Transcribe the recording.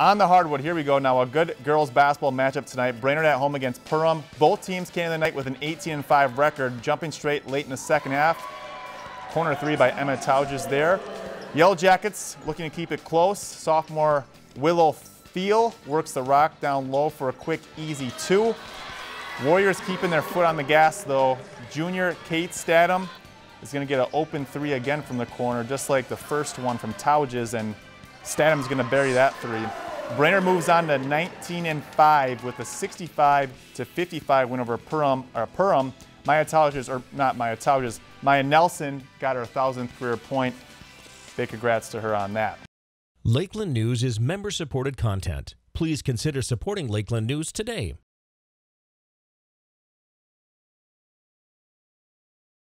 On the hardwood, here we go. Now a good girls basketball matchup tonight. Brainerd at home against Perham. Both teams came in the night with an 18-5 record, jumping straight late in the second half. Corner three by Emma Tautges there. Yellow Jackets looking to keep it close. Sophomore Willow Field works the rock down low for a quick, easy two. Warriors keeping their foot on the gas though. Junior Kate Statham is going to get an open three again from the corner, just like the first one from Tautges, and Statham's going to bury that three. Brainerd moves on to 19-5 with a 65-55 win over Perham. Maya Nelson got her 1,000th career point. Big congrats to her on that. Lakeland News is member-supported content. Please consider supporting Lakeland News today.